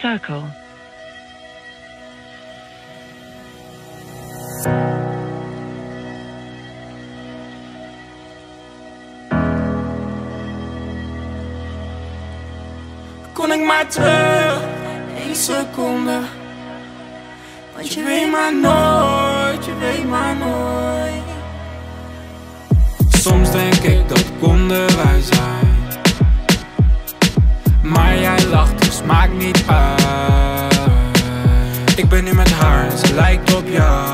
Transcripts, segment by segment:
circle. Kon ik maar terug, 1 seconde. Want je weet maar nooit, je weet maar nooit. Soms denk ik dat konden wij zijn, maar jij lacht, dus maakt niet uit. Ik ben nu met haar en ze lijkt op jou,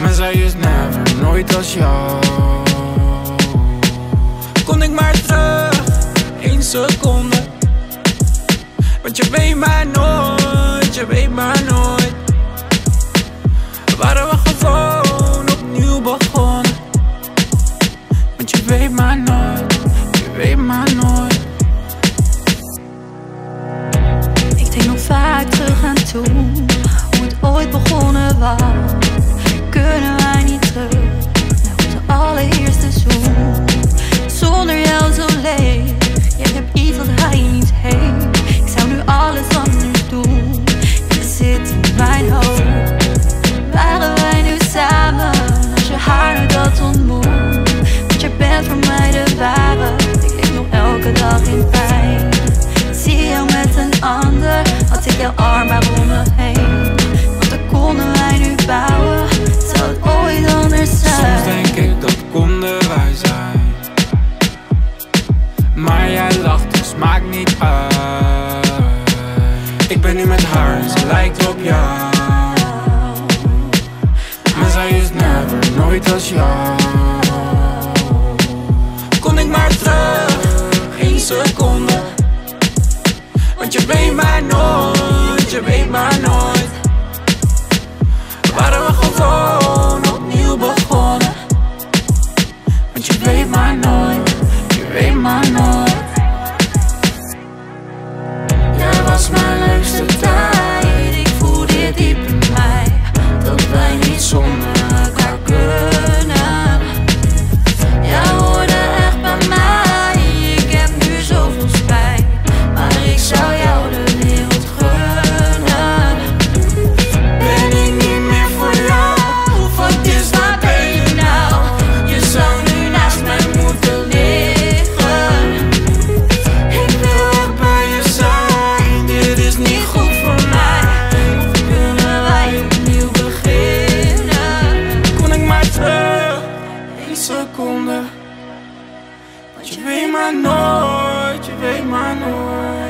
maar zij is never, nooit als jou. Kon ik maar terug, 1 seconde. Want je weet maar nooit, je weet maar nooit. Waren we gewoon opnieuw begonnen? Want je weet maar nooit, je weet maar nooit. Ik denk nog vaak terug aan toen, hoe het ooit begonnen was. Kunnen wij niet terug naar onze allereerste zoen? Zonder jou zo leeg, jij hebt iets wat hij niet heeft. Ik zou nu alles anders doen, je zit in mijn hoofd. Waren wij nu samen, als je haar nu dat ontmoet? Want je bent voor mij de ware, ik leef nog elke dag in pijn. Zie jou met een ander, had ik jouw arm maar om me heen. Want dan konden wij nu bouwen, zou het ooit anders zijn? Soms denk ik dat konden wij zijn, maar jij lacht, dus maakt niet uit. Ik ben nu met haar en ze lijkt op jou, maar zij is never, nooit als jou. Kon ik maar terug, 1 seconde. Want je weet maar nooit, je weet maar nooit. Waren we gewoon opnieuw begonnen? Want je weet maar nooit, je weet maar nooit. Jij was mijn leukste tijd, ik voel dit diep in mij, dat wij niet zonder elkaar kunnen. Jij hoorde echt bij mij, ik heb nu zoveel spijt, maar ik zou jou de wereld gunnen. Ben ik niet meer voor jou, wat is dat ben je nou? Je zou nu naast mij moeten liggen. Ik wil ook bij je zijn, dit is niet goed voor mij. Kunnen wij opnieuw beginnen? Kon ik maar terug, 1 seconde. Want je weet maar nooit, je weet maar nooit.